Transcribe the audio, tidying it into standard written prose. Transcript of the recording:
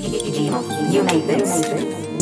You may this.